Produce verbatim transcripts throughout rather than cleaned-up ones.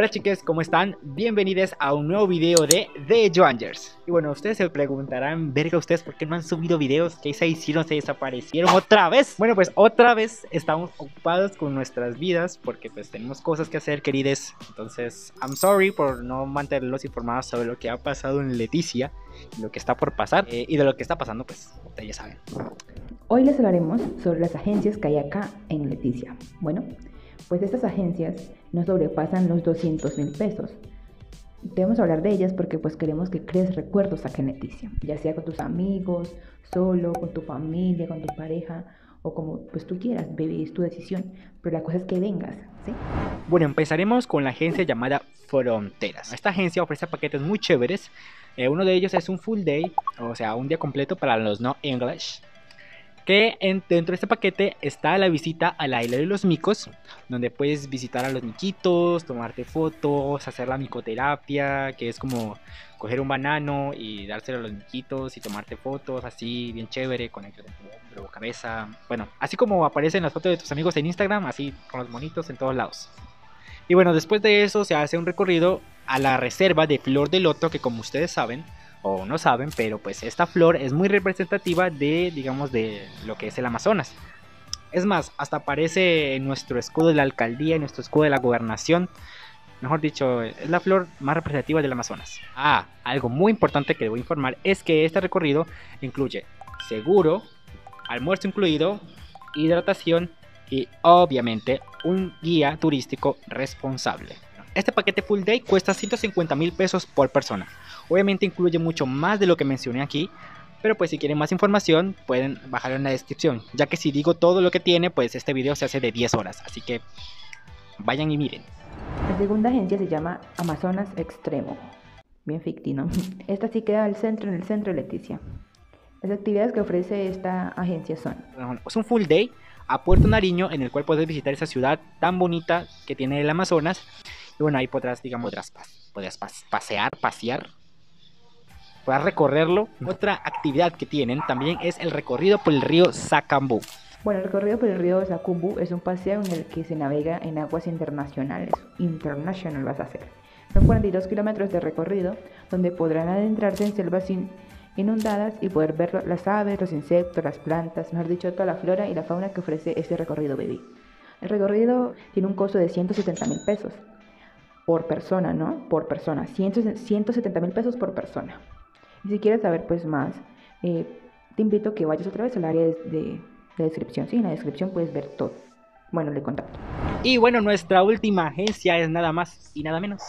Hola chicas, ¿cómo están? Bienvenidos a un nuevo video de The Juanjer's. Y bueno, ustedes se preguntarán, verga, ustedes por qué no han subido videos, ¿qué se hicieron? ¿Se desaparecieron otra vez? Bueno, pues otra vez estamos ocupados con nuestras vidas porque pues tenemos cosas que hacer, querides. Entonces, I'm sorry por no mantenerlos informados sobre lo que ha pasado en Leticia, lo que está por pasar eh, y de lo que está pasando, pues ustedes ya saben. Hoy les hablaremos sobre las agencias que hay acá en Leticia. Bueno, pues estas agencias no sobrepasan los doscientos mil pesos. Debemos hablar de ellas porque pues queremos que crees recuerdos acá en Leticia, ya sea con tus amigos, solo, con tu familia, con tu pareja o como pues tú quieras, baby, es tu decisión, pero la cosa es que vengas, ¿sí? Bueno, empezaremos con la agencia llamada Fronteras. Esta agencia ofrece paquetes muy chéveres. Eh, uno de ellos es un full day, o sea, un día completo para los no English. Que en, dentro de este paquete está la visita a la Isla de los Micos, donde puedes visitar a los miquitos, tomarte fotos, hacer la micoterapia, que es como coger un banano y dárselo a los miquitos y tomarte fotos así, bien chévere, con el que te provoca cabeza. Bueno, así como aparecen las fotos de tus amigos en Instagram, así con los monitos en todos lados. Y bueno, después de eso se hace un recorrido a la reserva de Flor de Loto, que como ustedes saben, o no saben, pero pues esta flor es muy representativa de, digamos, de lo que es el Amazonas. Es más, hasta aparece en nuestro escudo de la alcaldía, en nuestro escudo de la gobernación. Mejor dicho, es la flor más representativa del Amazonas. Ah, algo muy importante que debo informar es que este recorrido incluye seguro, almuerzo incluido, hidratación y obviamente un guía turístico responsable. Este paquete full day cuesta ciento cincuenta mil pesos por persona. Obviamente incluye mucho más de lo que mencioné aquí, pero pues si quieren más información pueden bajarlo en la descripción, ya que si digo todo lo que tiene, pues este video se hace de diez horas, así que vayan y miren. La segunda agencia se llama Amazonas Extremo, bien fictino. Esta sí queda al centro, en el centro de Leticia. Las actividades que ofrece esta agencia son... Es un full day a Puerto Nariño, en el cual puedes visitar esa ciudad tan bonita que tiene el Amazonas. Y bueno, ahí podrás, digamos, podrás, podrás pasear, pasear, podrás recorrerlo. Otra actividad que tienen también es el recorrido por el río Sacambú. Bueno, el recorrido por el río Sacambú es un paseo en el que se navega en aguas internacionales. International vas a hacer. Son cuarenta y dos kilómetros de recorrido donde podrán adentrarse en selvas sin inundadas y poder ver las aves, los insectos, las plantas, mejor dicho, toda la flora y la fauna que ofrece este recorrido, baby. El recorrido tiene un costo de ciento setenta mil pesos. Por persona, ¿no? Por persona. ciento setenta mil pesos por persona. Y si quieres saber pues más, eh, te invito a que vayas otra vez al área de, de, de descripción. Sí, en la descripción puedes ver todo. Bueno, le contacto. Y bueno, nuestra última agencia es nada más y nada menos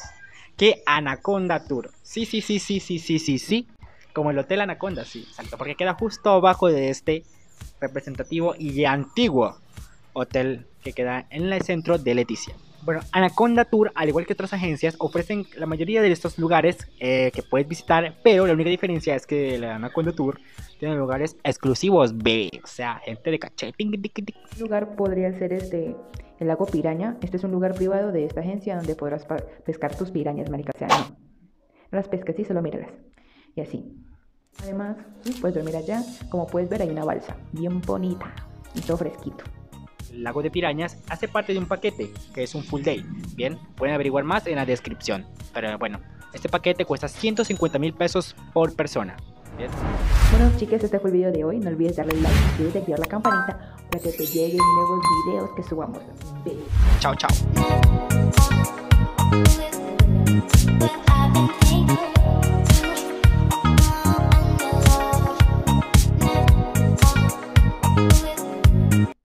que Anaconda Tour. Sí, sí, sí, sí, sí, sí, sí, sí. Como el Hotel Anaconda, sí, exacto. Porque queda justo abajo de este representativo y antiguo hotel que queda en el centro de Leticia. Bueno, Anaconda Tour, al igual que otras agencias, ofrecen la mayoría de estos lugares eh, que puedes visitar, pero la única diferencia es que la Anaconda Tour tiene lugares exclusivos, bebé, o sea, gente de caché. El lugar podría ser este, el Lago Piraña. Este es un lugar privado de esta agencia donde podrás pescar tus pirañas, marica, o sea, no, no las pesques, sí, solo míralas, y así. Además, puedes dormir allá, como puedes ver hay una balsa, bien bonita, y todo fresquito. Lago de Pirañas hace parte de un paquete que es un full day. Bien, pueden averiguar más en la descripción. Pero bueno, este paquete cuesta ciento cincuenta mil pesos por persona. ¿Bien? Bueno chicas, este fue el video de hoy. No olvides darle like, suscribirte y activar la campanita para que te lleguen nuevos videos que subamos. Chao, chao.